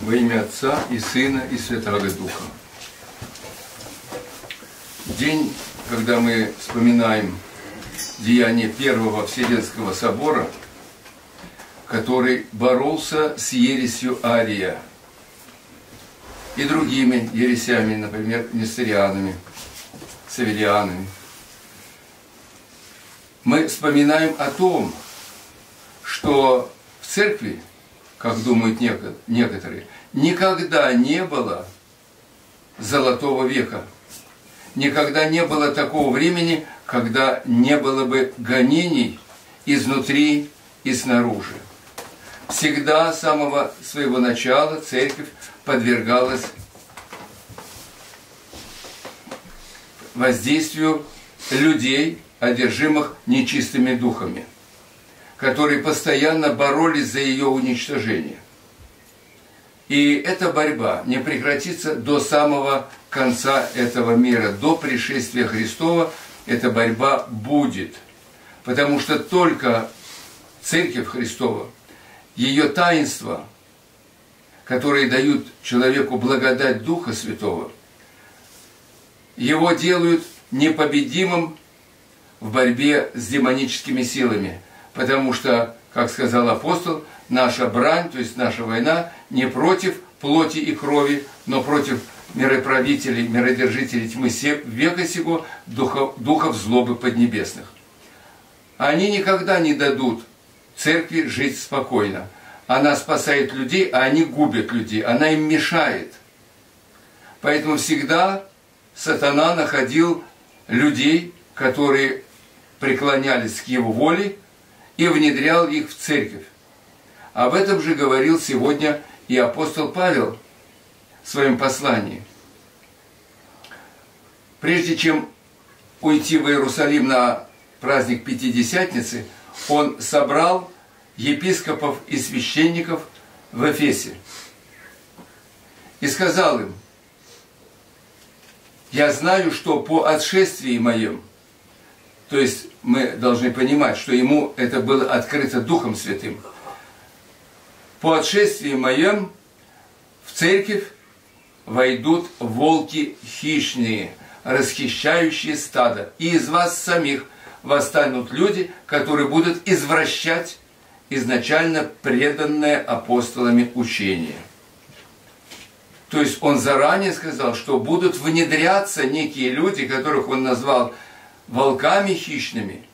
Во имя Отца и Сына и Святого Духа. День, когда мы вспоминаем деяние Первого Вселенского Собора, который боролся с ересью Ария и другими ересями, например, несторианами, савелианами. Мы вспоминаем о том, что в церкви, как думают некоторые, никогда не было золотого века. Никогда не было такого времени, когда не было бы гонений изнутри и снаружи. Всегда с самого своего начала церковь подвергалась воздействию людей, одержимых нечистыми духами, которые постоянно боролись за ее уничтожение. И эта борьба не прекратится до самого конца этого мира, до пришествия Христова эта борьба будет. Потому что только Церковь Христова, ее таинства, которые дают человеку благодать Духа Святого, его делают непобедимым в борьбе с демоническими силами. Потому что, как сказал апостол, наша брань, то есть наша война, не против плоти и крови, но против мироправителей, миродержителей тьмы века сего, духов злобы поднебесных. Они никогда не дадут церкви жить спокойно. Она спасает людей, а они губят людей, она им мешает. Поэтому всегда сатана находил людей, которые преклонялись к его воле, и внедрял их в церковь. Об этом же говорил сегодня и апостол Павел в своем послании. Прежде чем уйти в Иерусалим на праздник Пятидесятницы, он собрал епископов и священников в Эфесе и сказал им: «Я знаю, что по отшествии моем», то есть мы должны понимать, что ему это было открыто Духом Святым, «по отшествии моем в церковь войдут волки хищные, расхищающие стадо, и из вас самих восстанут люди, которые будут извращать изначально преданное апостолами учение». То есть он заранее сказал, что будут внедряться некие люди, которых он назвал волками хищными,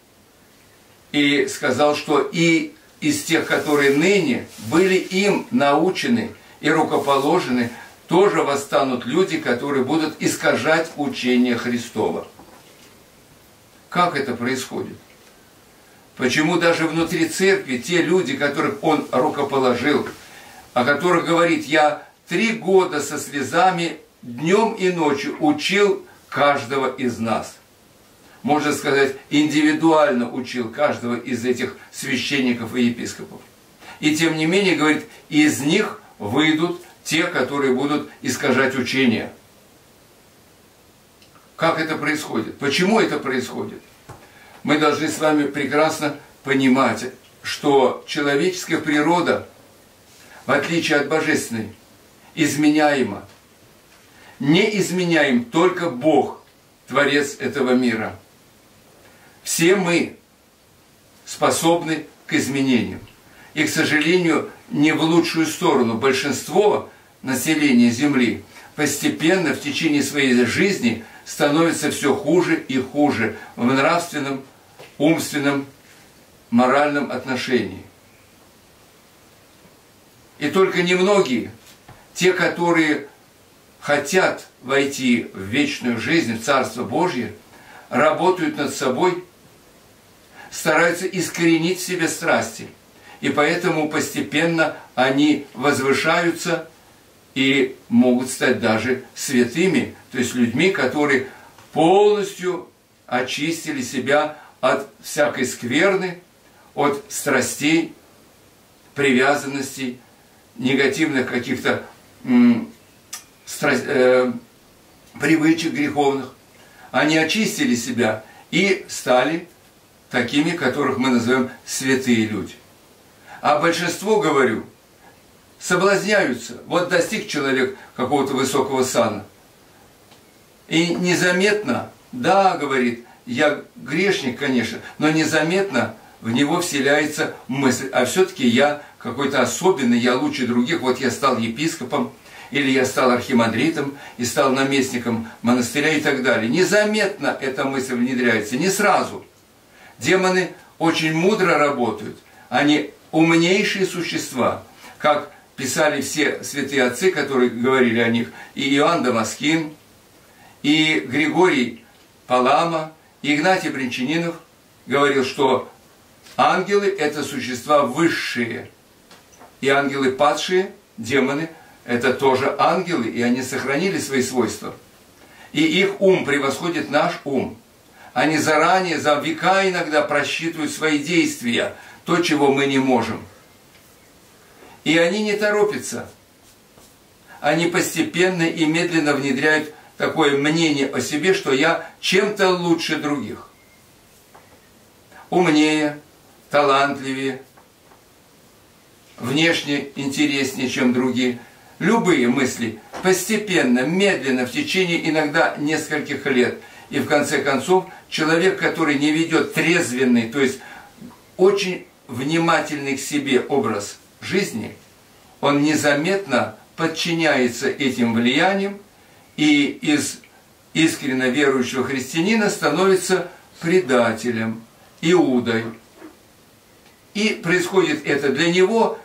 и сказал, что и из тех, которые ныне были им научены и рукоположены, тоже восстанут люди, которые будут искажать учение Христова. Как это происходит? Почему даже внутри церкви те люди, которых он рукоположил, о которых говорит: «Я 3 года со слезами днем и ночью учил каждого из нас», можно сказать, индивидуально учил каждого из этих священников и епископов. И тем не менее, говорит, из них выйдут те, которые будут искажать учение. Как это происходит? Почему это происходит? Мы должны с вами прекрасно понимать, что человеческая природа, в отличие от божественной, изменяема. Не изменяем только Бог, Творец этого мира. Все мы способны к изменениям. И, к сожалению, не в лучшую сторону. Большинство населения Земли постепенно в течение своей жизни становится все хуже и хуже в нравственном, умственном, моральном отношении. И только немногие, те, которые хотят войти в вечную жизнь, в Царство Божье, работают над собой, стараются искоренить в себе страсти. И поэтому постепенно они возвышаются и могут стать даже святыми, то есть людьми, которые полностью очистили себя от всякой скверны, от страстей, привязанностей, негативных каких-то привычек греховных. Они очистили себя и стали такими, которых мы называем святые люди. А большинство, говорю, соблазняются. Вот достиг человек какого-то высокого сана. И незаметно, да, говорит, я грешник, конечно, но незаметно в него вселяется мысль, а все-таки я какой-то особенный, я лучше других, вот я стал епископом, или я стал архимандритом и стал наместником монастыря и так далее. Незаметно эта мысль внедряется, не сразу. Демоны очень мудро работают, они умнейшие существа, как писали все святые отцы, которые говорили о них, и Иоанн Дамаскин, и Григорий Палама, и Игнатий Брянчанинов говорил, что ангелы – это существа высшие, и ангелы падшие, демоны – это тоже ангелы, и они сохранили свои свойства. И их ум превосходит наш ум. Они заранее, за века иногда просчитывают свои действия, то, чего мы не можем. И они не торопятся. Они постепенно и медленно внедряют такое мнение о себе, что я чем-то лучше других. Умнее, талантливее, внешне интереснее, чем другие. Любые мысли постепенно, медленно, в течение иногда нескольких лет. И в конце концов, человек, который не ведет трезвенный, то есть очень внимательный к себе образ жизни, он незаметно подчиняется этим влияниям и из искренне верующего христианина становится предателем, иудой. И происходит это для него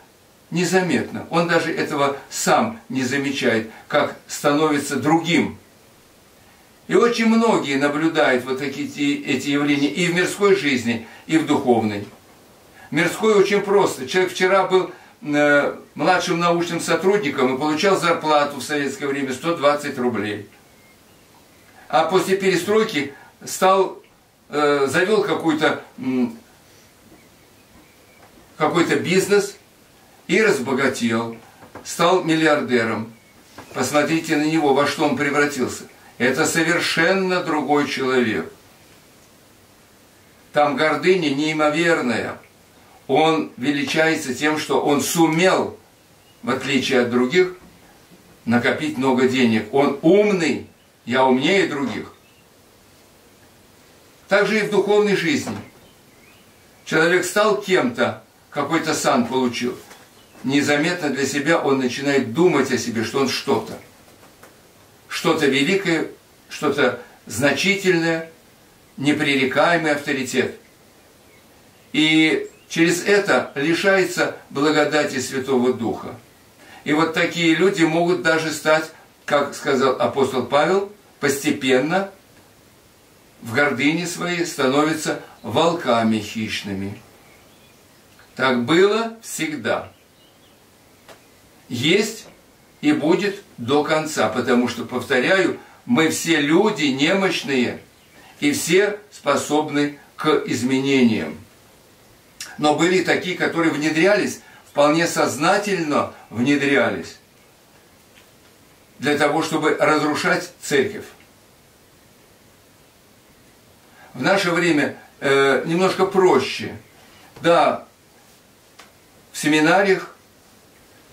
незаметно. Он даже этого сам не замечает, как становится другим. И очень многие наблюдают вот эти явления и в мирской жизни, и в духовной. Мирской очень просто. Человек вчера был младшим научным сотрудником и получал зарплату в советское время 120 рублей. А после перестройки завел какой-то бизнес и разбогател, стал миллиардером. Посмотрите на него, во что он превратился. Это совершенно другой человек. Там гордыня неимоверная. Он величается тем, что он сумел, в отличие от других, накопить много денег. Он умный, я умнее других. Так же и в духовной жизни. Человек стал кем-то, какой-то сан получил. Незаметно для себя он начинает думать о себе, что он что-то. Что-то великое, что-то значительное, непререкаемый авторитет. И через это лишается благодати Святого Духа. И вот такие люди могут даже стать, как сказал апостол Павел, постепенно в гордыне своей становятся волками хищными. Так было всегда. Есть и будет до конца, потому что, повторяю, мы все люди немощные и все способны к изменениям. Но были такие, которые внедрялись, вполне сознательно внедрялись для того, чтобы разрушать церковь. В наше время немножко проще. Да, в семинариях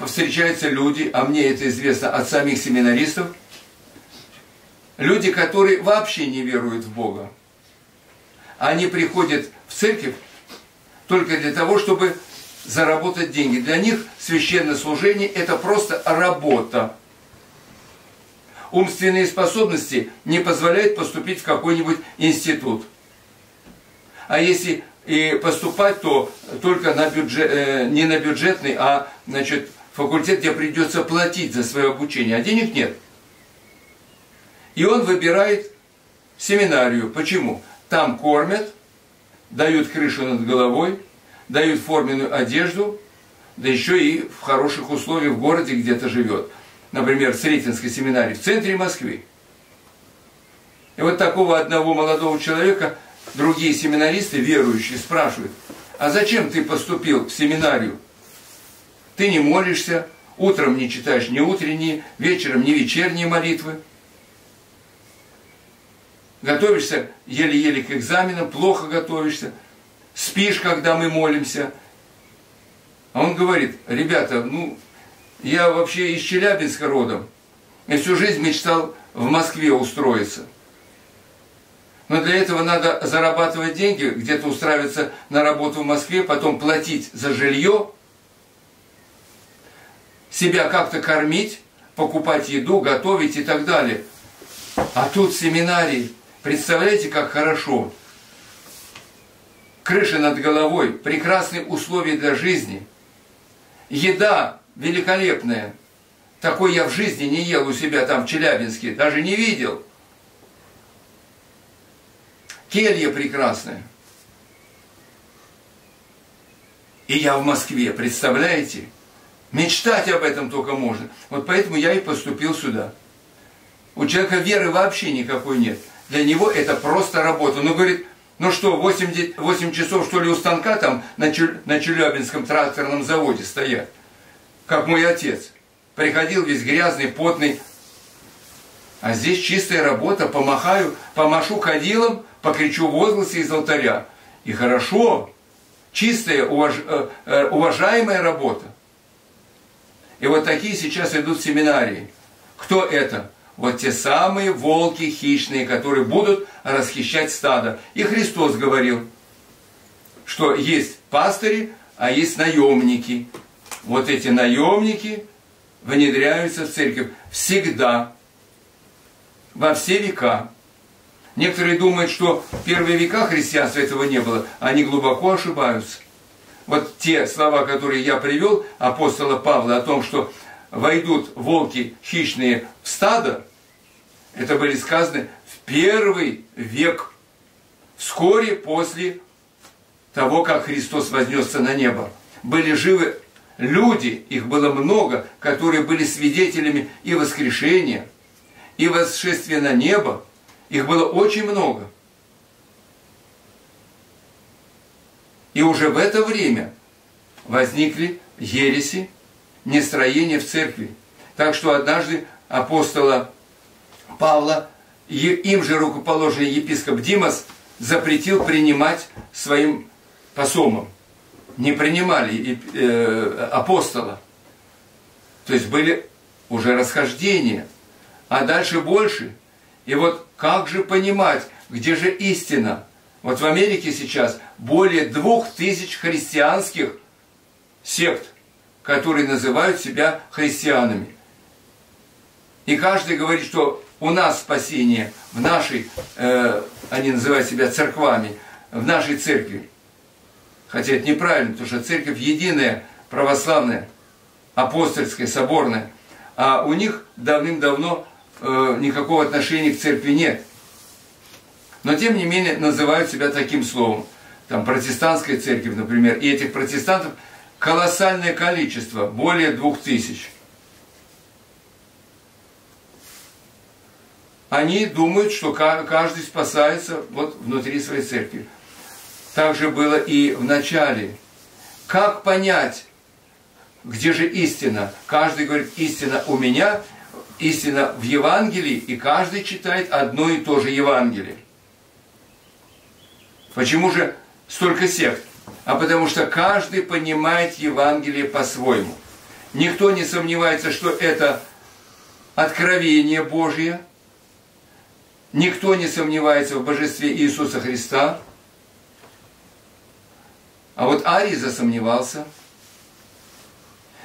встречаются люди, а мне это известно от самих семинаристов, люди, которые вообще не веруют в Бога. Они приходят в церковь только для того, чтобы заработать деньги. Для них священное служение – это просто работа. Умственные способности не позволяют поступить в какой-нибудь институт. А если и поступать, то только на бюджет, не на бюджетный, а, значит, факультет, где придется платить за свое обучение, а денег нет. И он выбирает семинарию. Почему? Там кормят, дают крышу над головой, дают форменную одежду, да еще и в хороших условиях в городе где-то живет. Например, в Сретенской семинарии, в центре Москвы. И вот такого одного молодого человека другие семинаристы, верующие, спрашивают: а зачем ты поступил в семинарию? Ты не молишься, утром не читаешь ни утренние, вечером ни вечерние молитвы. Готовишься еле-еле к экзаменам, плохо готовишься, спишь, когда мы молимся. А он говорит: ребята, Я вообще из Челябинска родом. И всю жизнь мечтал в Москве устроиться. Но для этого надо зарабатывать деньги, где-то устраиваться на работу в Москве, потом платить за жилье, себя как-то кормить, покупать еду, готовить и так далее. А тут семинарий. Представляете, как хорошо. Крыша над головой, прекрасные условия для жизни. Еда великолепная. Такой я в жизни не ел у себя там в Челябинске, даже не видел. Келья прекрасная. И я в Москве, представляете? Мечтать об этом только можно. Вот поэтому я и поступил сюда. У человека веры вообще никакой нет. Для него это просто работа. Ну, говорит, ну что, 8 часов, что ли, у станка там на Челябинском тракторном заводе стоят? Как мой отец. Приходил весь грязный, потный. А здесь чистая работа. Помахаю, помашу кадилом, покричу возгласы из алтаря. И хорошо. Чистая, уважаемая работа. И вот такие сейчас идут семинарии. Кто это? Вот те самые волки хищные, которые будут расхищать стадо. И Христос говорил, что есть пастыри, а есть наемники. Вот эти наемники внедряются в церковь всегда, во все века. Некоторые думают, что в первые века христианства этого не было. Они глубоко ошибаются. Вот те слова, которые я привел, апостола Павла, о том, что войдут волки хищные в стадо, это были сказаны в первый век, вскоре после того, как Христос вознесся на небо. Были живы люди, их было много, которые были свидетелями и воскрешения, и восшествия на небо. Их было очень много. И уже в это время возникли ереси, нестроения в церкви. Так что однажды апостола Павла, им же рукоположенный епископ Димас, запретил принимать своим посомам. Не принимали апостола. То есть были уже расхождения. А дальше больше. И вот как же понимать, где же истина? Вот в Америке сейчас более 2000 христианских сект, которые называют себя христианами. И каждый говорит, что у нас спасение, в нашей, они называют себя церквами, в нашей церкви. Хотя это неправильно, потому что церковь единая, православная, апостольская, соборная. А у них давным-давно никакого отношения к церкви нет. Но тем не менее называют себя таким словом. Там протестантская церковь, например, и этих протестантов колоссальное количество, более 2000. Они думают, что каждый спасается вот внутри своей церкви. Так же было и в начале. Как понять, где же истина? Каждый говорит, истина у меня, истина в Евангелии, и каждый читает одно и то же Евангелие. Почему же столько сект? А потому что каждый понимает Евангелие по-своему. Никто не сомневается, что это откровение Божье. Никто не сомневается в божестве Иисуса Христа. А вот Арий засомневался.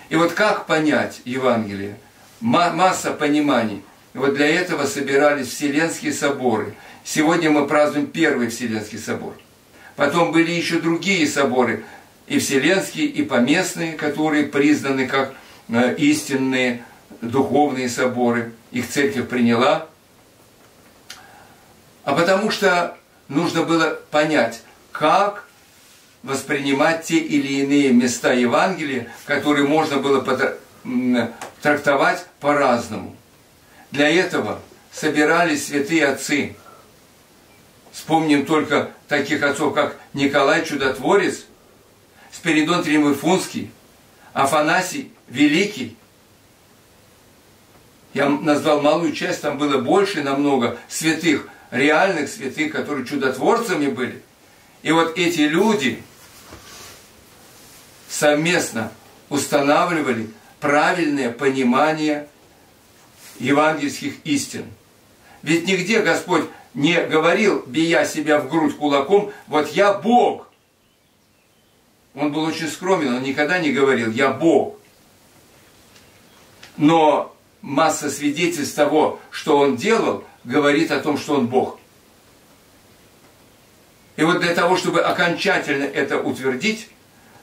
И вот как понять Евангелие? Масса пониманий. И вот для этого собирались Вселенские соборы. Сегодня мы празднуем Первый Вселенский Собор. Потом были еще другие соборы, и вселенские, и поместные, которые признаны как истинные духовные соборы. Их церковь приняла. А потому что нужно было понять, как воспринимать те или иные места Евангелия, которые можно было трактовать по-разному. Для этого собирались святые отцы. Вспомним только таких отцов, как Николай Чудотворец, Спиридон Тримифунский, Афанасий Великий. Я назвал малую часть, там было больше намного святых, реальных святых, которые чудотворцами были. И вот эти люди совместно устанавливали, правильное понимание евангельских истин. Ведь нигде Господь не говорил, бия себя в грудь кулаком, вот я Бог. Он был очень скромен, он никогда не говорил, я Бог. Но масса свидетельств того, что он делал, говорит о том, что он Бог. И вот для того, чтобы окончательно это утвердить,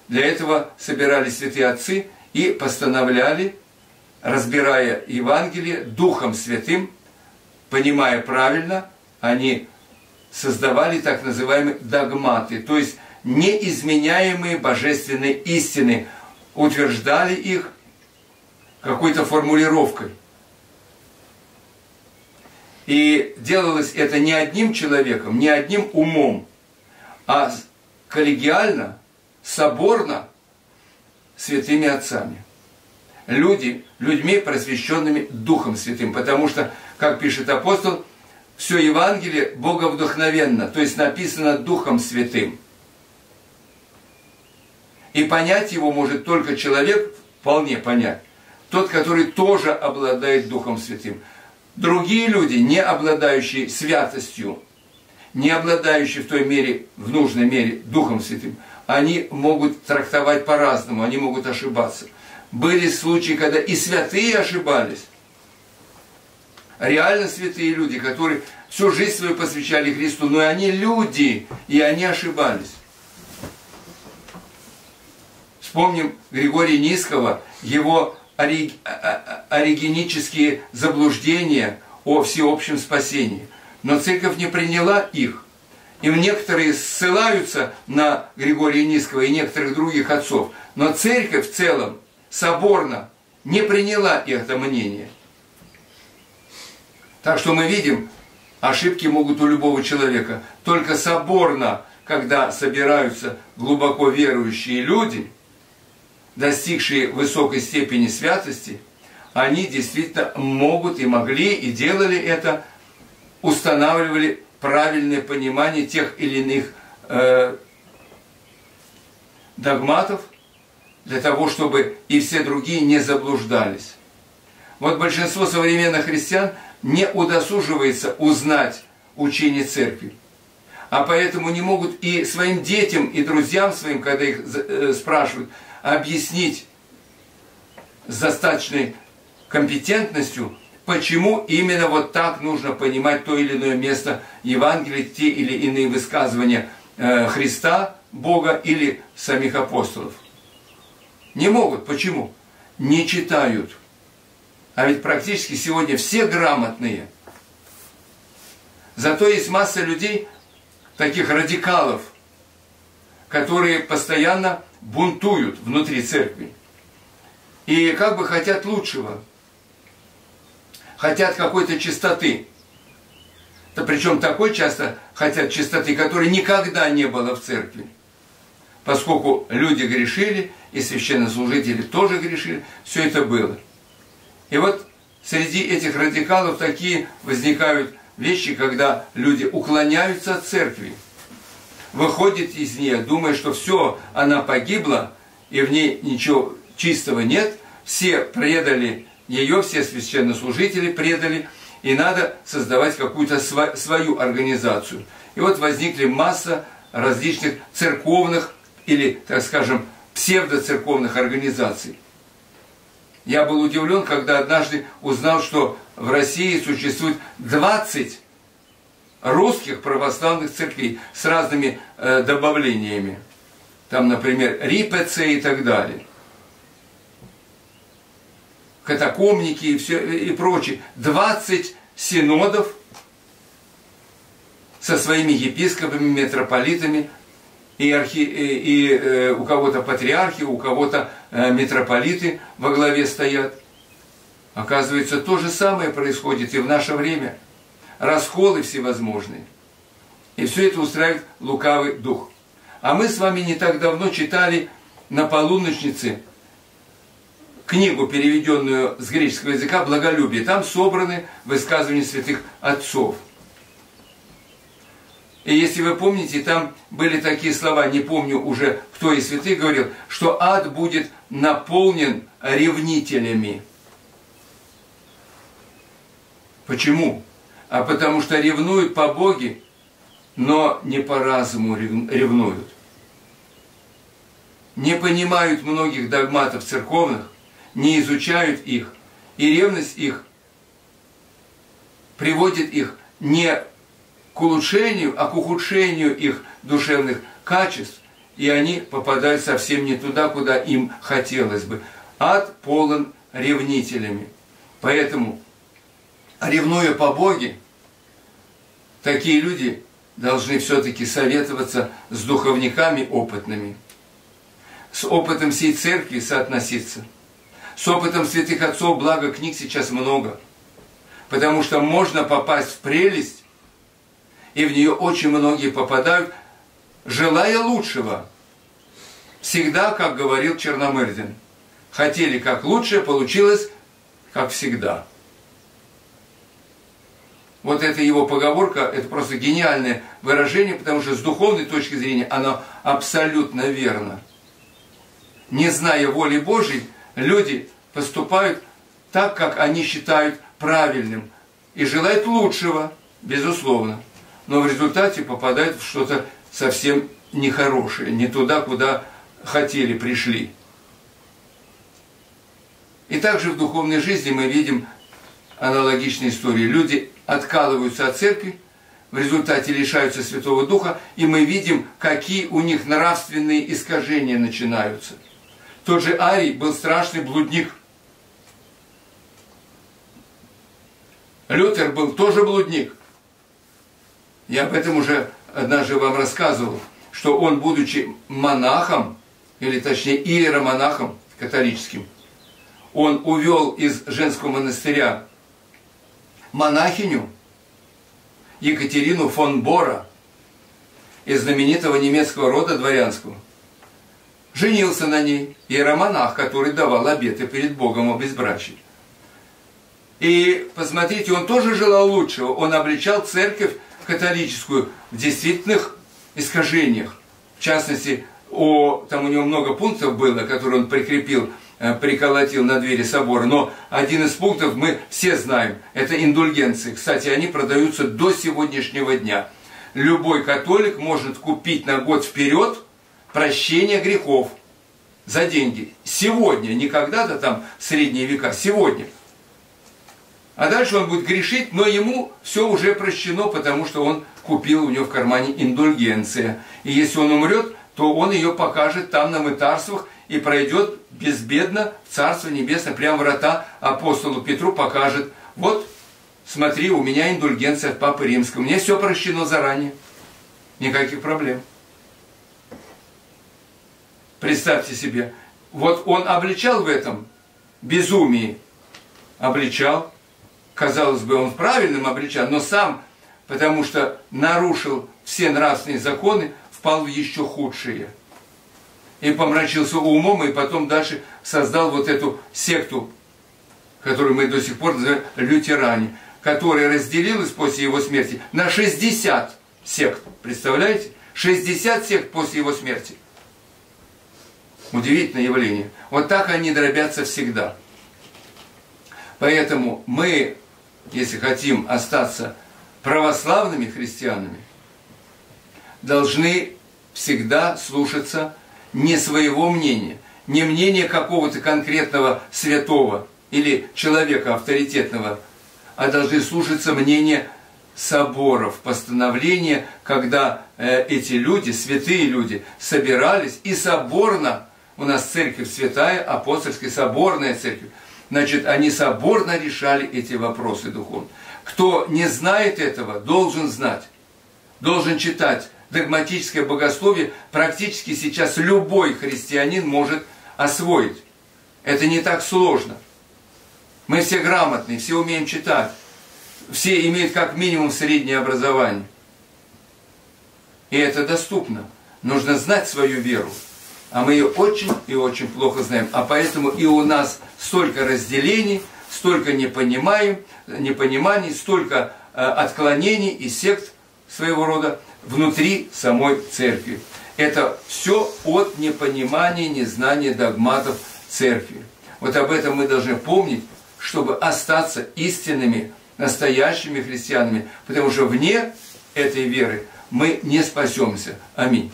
для этого собирались святые отцы и постановляли, разбирая Евангелие Духом Святым, понимая правильно, они создавали так называемые догматы, то есть неизменяемые божественные истины, утверждали их какой-то формулировкой. И делалось это не одним человеком, не одним умом, а коллегиально, соборно, святыми отцами. Людьми, просвещенными Духом Святым. Потому что, как пишет апостол, все Евангелие боговдухновенно, то есть написано Духом Святым. И понять его может только человек, вполне понять, тот, который тоже обладает Духом Святым. Другие люди, не обладающие святостью, не обладающие в той мере, в нужной мере Духом Святым, они могут трактовать по-разному, они могут ошибаться. Были случаи, когда и святые ошибались. Реально святые люди, которые всю жизнь свою посвящали Христу, но и они люди, и они ошибались. Вспомним Григория Нисского, его оригенические заблуждения о всеобщем спасении. Но церковь не приняла их. И некоторые ссылаются на Григория Нисского и некоторых других отцов. Но церковь в целом соборно не приняла это мнение. Так что мы видим, ошибки могут у любого человека. Только соборно, когда собираются глубоко верующие люди, достигшие высокой степени святости, они действительно могут и могли, и делали это, устанавливали правильное понимание тех или иных догматов, для того, чтобы и все другие не заблуждались. Вот большинство современных христиан не удосуживается узнать учение церкви, а поэтому не могут и своим детям, и друзьям своим, когда их спрашивают, объяснить с достаточной компетентностью, почему именно вот так нужно понимать то или иное место Евангелия, те или иные высказывания Христа, Бога или самих апостолов. Не могут. Почему? Не читают. А ведь практически сегодня все грамотные. Зато есть масса людей, таких радикалов, которые постоянно бунтуют внутри церкви. И как бы хотят лучшего. Хотят какой-то чистоты. Причем такой часто хотят чистоты, которой никогда не было в церкви. Поскольку люди грешили, и священнослужители тоже грешили, все это было. И вот среди этих радикалов такие возникают вещи, когда люди уклоняются от церкви. Выходит из нее, думая, что все, она погибла, и в ней ничего чистого нет. Все предали ее, все священнослужители предали, и надо создавать какую-то свою организацию. И вот возникли масса различных церковных или, так скажем, псевдоцерковных организаций. Я был удивлен, когда однажды узнал, что в России существует 20 русских православных церквей с разными добавлениями. Там, например, РИПЦ и так далее. Катакомники и все и прочее. 20 синодов со своими епископами, митрополитами, и у кого-то патриархи, у кого-то митрополиты во главе стоят. Оказывается, то же самое происходит и в наше время. Расколы всевозможные. И все это устраивает лукавый дух. А мы с вами не так давно читали на полуночнице книгу, переведенную с греческого языка «Благолюбие». Там собраны высказывания святых отцов. И если вы помните, там были такие слова, не помню уже, кто из святых говорил, что ад будет наполнен ревнителями. Почему? А потому что ревнуют по Боге, но не по разуму ревнуют. Не понимают многих догматов церковных, не изучают их, и ревность их приводит их не к улучшению, а к ухудшению их душевных качеств, и они попадают совсем не туда, куда им хотелось бы. Ад полон ревнителями. Поэтому, ревнуя по Боге, такие люди должны все-таки советоваться с духовниками опытными, с опытом всей церкви соотноситься, с опытом святых отцов, благо книг сейчас много, потому что можно попасть в прелесть, и в нее очень многие попадают, желая лучшего. Всегда, как говорил Черномырдин, хотели как лучше, получилось как всегда. Вот это его поговорка, это просто гениальное выражение, потому что с духовной точки зрения оно абсолютно верно. Не зная воли Божьей, люди поступают так, как они считают правильным, и желают лучшего, безусловно, но в результате попадают в что-то совсем нехорошее, не туда, куда хотели, пришли. И также в духовной жизни мы видим аналогичные истории. Люди откалываются от церкви, в результате лишаются Святого Духа, и мы видим, какие у них нравственные искажения начинаются. Тот же Арий был страшный блудник. Лютер был тоже блудник. Я об этом уже однажды вам рассказывал, что он, будучи монахом, или точнее иеромонахом католическим, он увел из женского монастыря монахиню Екатерину фон Бора из знаменитого немецкого рода дворянского. Женился на ней иеромонах, который давал обеты перед Богом о безбрачии. И посмотрите, он тоже желал лучшего, он обличал церковь католическую в действительных искажениях. В частности, там у него много пунктов было, которые он прикрепил, приколотил на двери собора, но один из пунктов мы все знаем, это индульгенции. Кстати, они продаются до сегодняшнего дня. Любой католик может купить на год вперед прощение грехов за деньги. Сегодня, не когда-то там в средние века, сегодня. А дальше он будет грешить, но ему все уже прощено, потому что он купил, у него в кармане индульгенция. И если он умрет, то он ее покажет там на мытарствах и пройдет безбедно в Царство Небесное, прямо врата апостолу Петру покажет. Вот, смотри, у меня индульгенция от Папы Римского, мне все прощено заранее, никаких проблем. Представьте себе, вот он обличал в этом безумии, обличал, казалось бы, он в правильном обличал, но сам, потому что нарушил все нравственные законы, впал в еще худшие. И помрачился умом, и потом дальше создал вот эту секту, которую мы до сих пор называем лютеране, которая разделилась после его смерти на 60 сект. Представляете? 60 сект после его смерти. Удивительное явление. Вот так они дробятся всегда. Поэтому мы, если хотим остаться православными христианами, должны всегда слушаться не своего мнения, не мнения какого-то конкретного святого или человека авторитетного, а должны слушаться мнения соборов, постановления, когда эти люди, святые люди, собирались, и соборно, у нас церковь святая, апостольская, соборная церковь, значит, они соборно решали эти вопросы духовно. Кто не знает этого, должен знать, должен читать. Догматическое богословие практически сейчас любой христианин может освоить. Это не так сложно. Мы все грамотные, все умеем читать. Все имеют как минимум среднее образование. И это доступно. Нужно знать свою веру. А мы ее очень и очень плохо знаем. А поэтому и у нас столько разделений, столько непониманий, столько отклонений и сект своего рода внутри самой церкви. Это все от непонимания, незнания догматов церкви. Вот об этом мы должны помнить, чтобы остаться истинными, настоящими христианами, потому что вне этой веры мы не спасемся. Аминь.